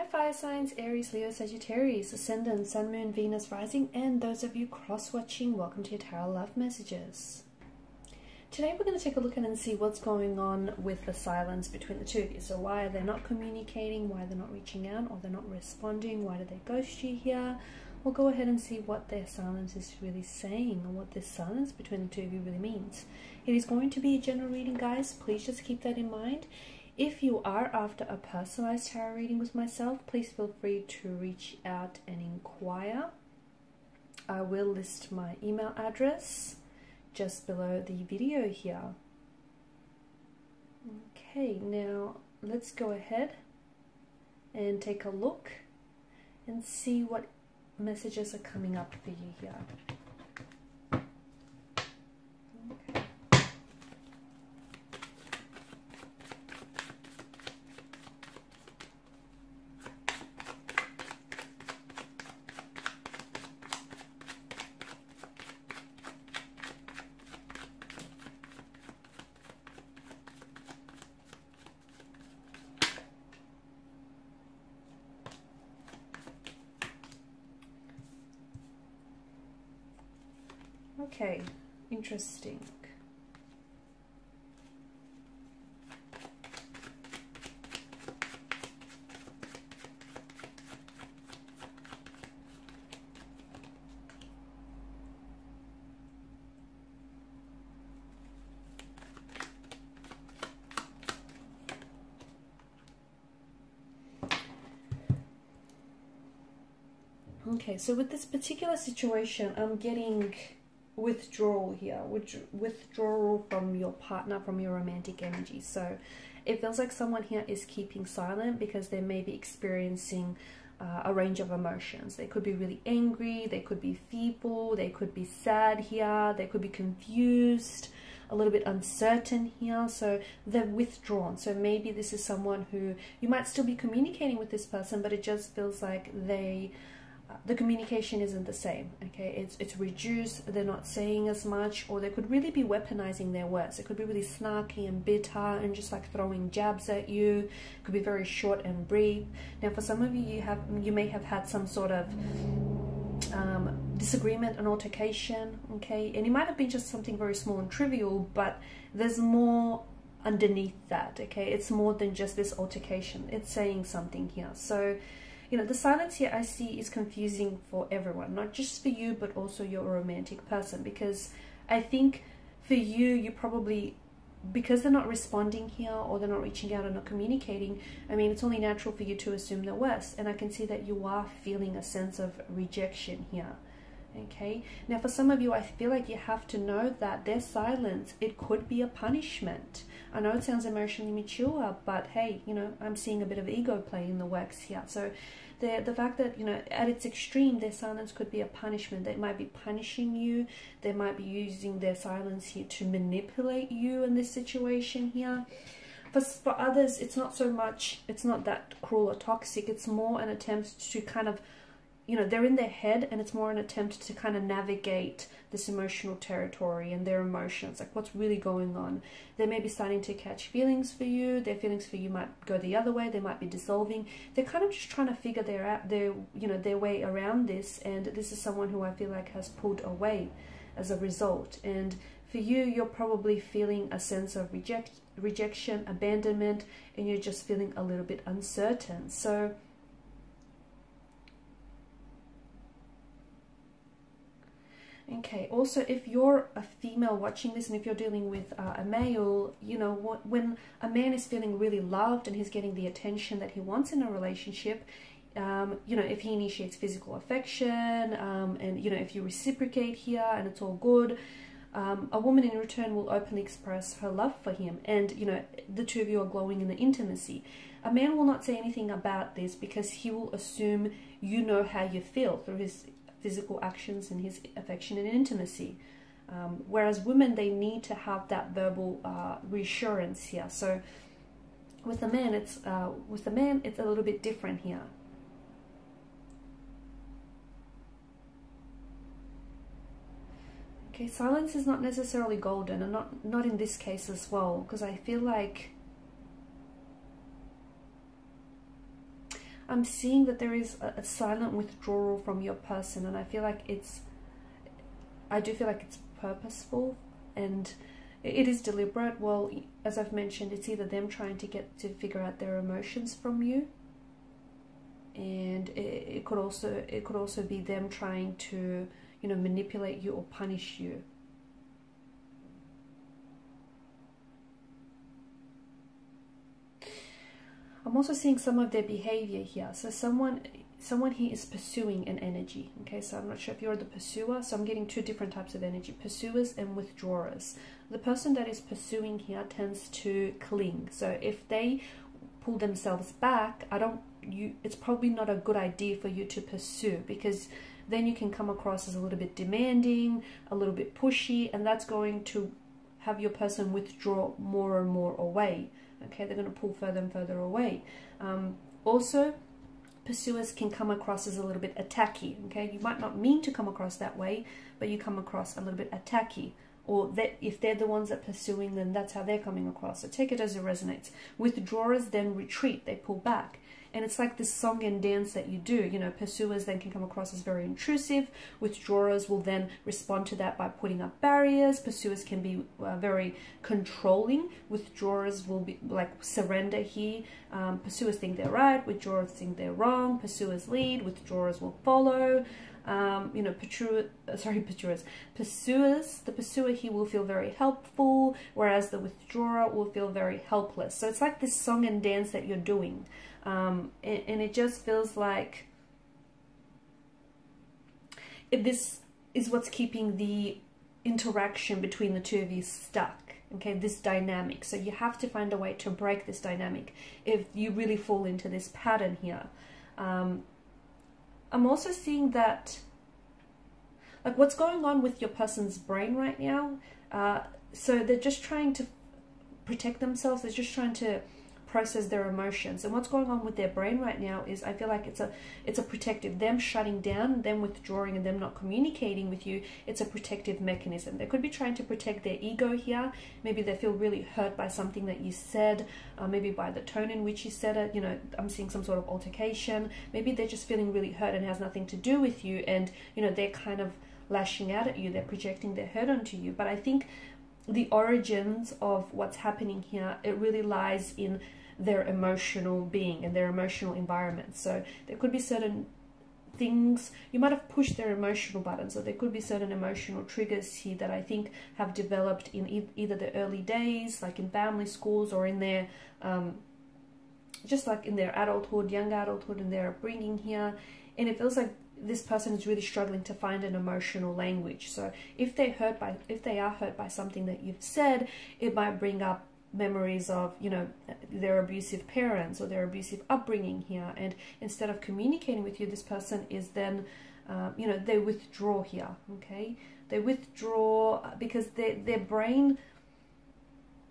Hi fire signs, Aries, Leo, Sagittarius, Ascendant, Sun, Moon, Venus, Rising, and those of you cross-watching, welcome to your Tarot Love Messages. Today we're going to take a look at and see what's going on with the silence between the two of you. So why are they not communicating, why they're not reaching out, or they're not responding, why do they ghost you here? We'll go ahead and see what their silence is really saying and what this silence between the two of you really means. It is going to be a general reading, guys. Please just keep that in mind. If you are after a personalized tarot reading with myself, please feel free to reach out and inquire. I will list my email address just below the video here. Okay, now let's go ahead and take a look and see what messages are coming up for you here. Okay, interesting. Okay, so with this particular situation, I'm getting withdrawal here, withdrawal from your partner, from your romantic energy. So it feels like someone here is keeping silent because they may be experiencing a range of emotions. They could be really angry, they could be feeble, they could be sad here, they could be confused, a little bit uncertain here. So they're withdrawn. So maybe this is someone who you might still be communicating with this person, but it just feels like they the communication isn't the same, okay? It's reduced, they're not saying as much, or they could really be weaponizing their words. It could be really snarky and bitter and just like throwing jabs at you. It could be very short and brief. Now, for some of you, you may have had some sort of disagreement, an altercation, okay? And it might have been just something very small and trivial, but there's more underneath that, okay? It's more than just this altercation. It's saying something here. So, you know, the silence here I see is confusing for everyone, not just for you, but also you're a romantic person, because I think for you, you probably, because they're not responding here or they're not reaching out and not communicating, I mean, it's only natural for you to assume the worst. And I can see that you are feeling a sense of rejection here. Okay, now for some of you, I feel like you have to know that their silence, it could be a punishment. I know it sounds emotionally mature, but hey, you know, I'm seeing a bit of ego play in the works here. So the fact that, you know, at its extreme, their silence could be a punishment. They might be punishing you. They might be using their silence here to manipulate you in this situation here. For others, it's not so much, it's not that cruel or toxic. It's more an attempt to kind of, you know, they're in their head, and it's more an attempt to kind of navigate this emotional territory and their emotions, like what's really going on. They may be starting to catch feelings for you. Their feelings for you might go the other way. They might be dissolving. They're kind of just trying to figure their way around this. And this is someone who I feel like has pulled away as a result. And for you, you're probably feeling a sense of rejection, abandonment, and you're just feeling a little bit uncertain. So okay, also if you're a female watching this and if you're dealing with a male, you know, when a man is feeling really loved and he's getting the attention that he wants in a relationship, you know, if he initiates physical affection and, you know, if you reciprocate here and it's all good, a woman in return will openly express her love for him, and, you know, the two of you are glowing in the intimacy. A man will not say anything about this because he will assume you know how you feel through his physical actions and his affection and intimacy. Whereas women, they need to have that verbal reassurance here. So with a man, it's a little bit different here. Okay, silence is not necessarily golden, and not in this case as well, because I feel like I'm seeing that there is a silent withdrawal from your person, and I feel like it's, I do feel like it's purposeful and it is deliberate. Well, as I've mentioned, it's either them trying to get to figure out their emotions from you, and it could also be them trying to, you know, manipulate you or punish you. I'm also seeing some of their behavior here. So someone here is pursuing an energy. Okay, so I'm not sure if you're the pursuer. So I'm getting two different types of energy, pursuers and withdrawers. The person that is pursuing here tends to cling. So if they pull themselves back, it's probably not a good idea for you to pursue, because then you can come across as a little bit demanding, a little bit pushy, and that's going to have your person withdraw more and more away. Okay, they're going to pull further and further away. Also, pursuers can come across as a little bit attacky. Okay, you might not mean to come across that way, but you come across a little bit attacky. Or that if they're the ones that are pursuing, then that's how they're coming across. So take it as it resonates. Withdrawers then retreat, they pull back. And it's like this song and dance that you do. You know, pursuers then can come across as very intrusive. Withdrawers will then respond to that by putting up barriers. Pursuers can be very controlling. Withdrawers will be like surrender here. Pursuers think they're right. Withdrawers think they're wrong. Pursuers lead. Withdrawers will follow. You know, the pursuer here will feel very helpful, whereas the withdrawer will feel very helpless. So it's like this song and dance that you're doing. And it just feels like if this is what's keeping the interaction between the two of you stuck. Okay, this dynamic. So you have to find a way to break this dynamic if you really fall into this pattern here. I'm also seeing that, like, what's going on with your person's brain right now, so they're just trying to protect themselves, they're just trying to process their emotions, and what's going on with their brain right now is, I feel like it's a protective, them shutting down, them withdrawing, and them not communicating with you, it's a protective mechanism. They could be trying to protect their ego here. Maybe they feel really hurt by something that you said, maybe by the tone in which you said it. You know, I'm seeing some sort of altercation. Maybe they're just feeling really hurt and has nothing to do with you, and, you know, they're kind of lashing out at you, they're projecting their hurt onto you. But I think the origins of what's happening here, it really lies in their emotional being and their emotional environment. So there could be certain things, you might have pushed their emotional buttons, or there could be certain emotional triggers here that I think have developed in either the early days, like in family, schools, or in their just like in their adulthood, young adulthood, and their upbringing here. And it feels like this person is really struggling to find an emotional language. So if they are hurt by something that you've said, it might bring up memories of, you know, their abusive parents or their abusive upbringing here, and instead of communicating with you, this person is then you know, they withdraw here. Okay, they withdraw because their brain,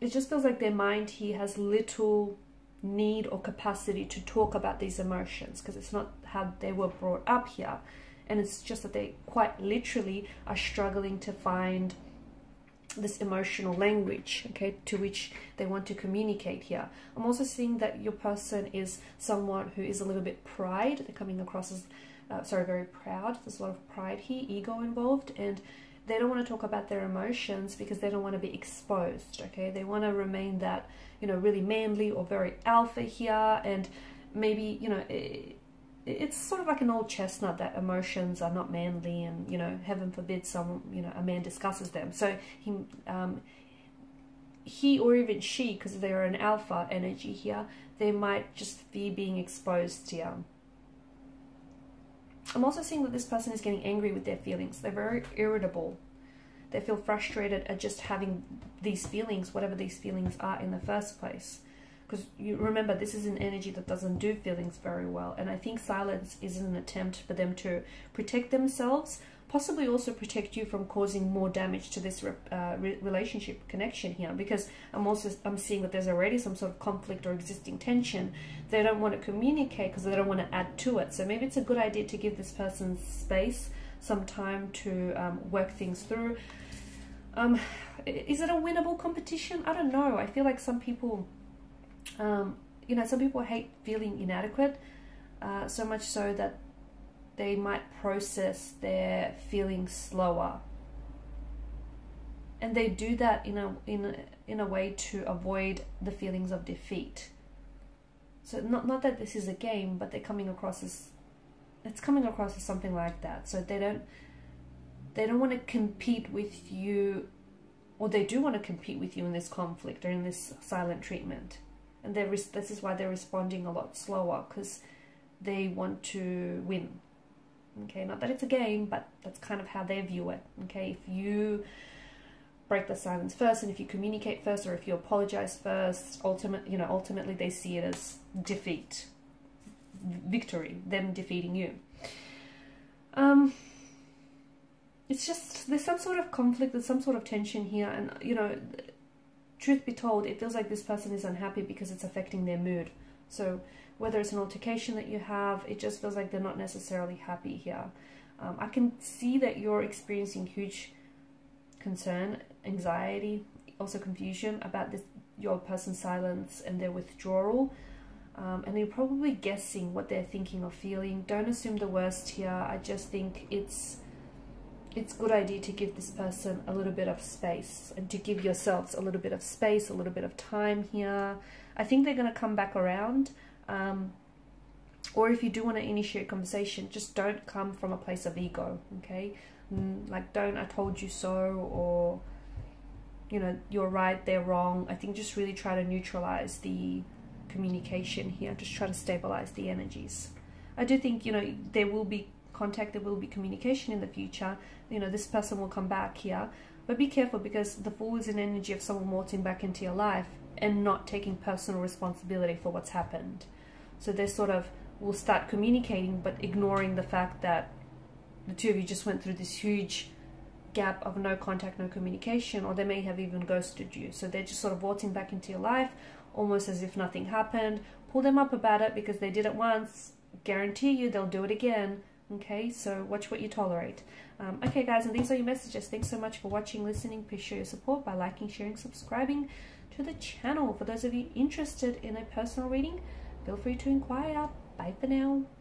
it just feels like their mind here has little need or capacity to talk about these emotions, because it's not how they were brought up here, and it's just that they quite literally are struggling to find this emotional language, okay, to which they want to communicate here. I'm also seeing that your person is someone who is a little bit pride. They're coming across as, very proud. There's a lot of pride here, ego involved, and they don't want to talk about their emotions because they don't want to be exposed, okay? They want to remain that, you know, really manly or very alpha here, and maybe, you know, it's sort of like an old chestnut that emotions are not manly, and, you know, heaven forbid some, you know, a man discusses them. So he or even she, because they're an alpha energy here, they might just be being exposed here. I'm also seeing that this person is getting angry with their feelings. They're very irritable. They feel frustrated at just having these feelings, whatever these feelings are in the first place. Because you remember, this is an energy that doesn't do feelings very well. And I think silence is an attempt for them to protect themselves, possibly also protect you from causing more damage to this relationship connection here. Because I'm seeing that there's already some sort of conflict or existing tension. They don't want to communicate because they don't want to add to it. So maybe it's a good idea to give this person space, some time to work things through. Is it a winnable competition? I don't know. I feel like some people hate feeling inadequate. so much so that they might process their feelings slower. And they do that in a way to avoid the feelings of defeat. So not that this is a game, but they're coming across as, it's coming across as something like that. So they don't want to compete with you, or they do want to compete with you in this conflict or in this silent treatment. And this is why they're responding a lot slower, because they want to win. Okay, not that it's a game, but that's kind of how they view it. Okay, if you break the silence first, and if you communicate first, or if you apologize first, ultimately they see it as defeat, victory, them defeating you. It's just, there's some sort of conflict, there's some sort of tension here, and truth be told, it feels like this person is unhappy because it's affecting their mood. So whether it's an altercation that you have, it just feels like they're not necessarily happy here. I can see that you're experiencing huge concern, anxiety, also confusion about this, your person's silence and their withdrawal. And you're probably guessing what they're thinking or feeling. Don't assume the worst here. I just think it's a good idea to give this person a little bit of space, and to give yourselves a little bit of space, a little bit of time here. I think they're going to come back around. Or if you do want to initiate conversation, just don't come from a place of ego, okay? Like, don't "I told you so," or, "you're right, they're wrong." I think just really try to neutralize the communication here. Just try to stabilize the energies. I do think, there will be contact, there will be communication in the future. This person will come back here, but be careful, because the Fool is an energy of someone waltzing back into your life and not taking personal responsibility for what's happened. So they sort of will start communicating, but ignoring the fact that the two of you just went through this huge gap of no contact, no communication, or they may have even ghosted you. So they're just sort of waltzing back into your life, almost as if nothing happened. Pull them up about it, because they did it once, guarantee you they'll do it again. Okay, so watch what you tolerate. Okay guys, and these are your messages. Thanks so much for watching, listening. Please show your support by liking, sharing, subscribing to the channel. For those of you interested in a personal reading, feel free to inquire. Bye for now.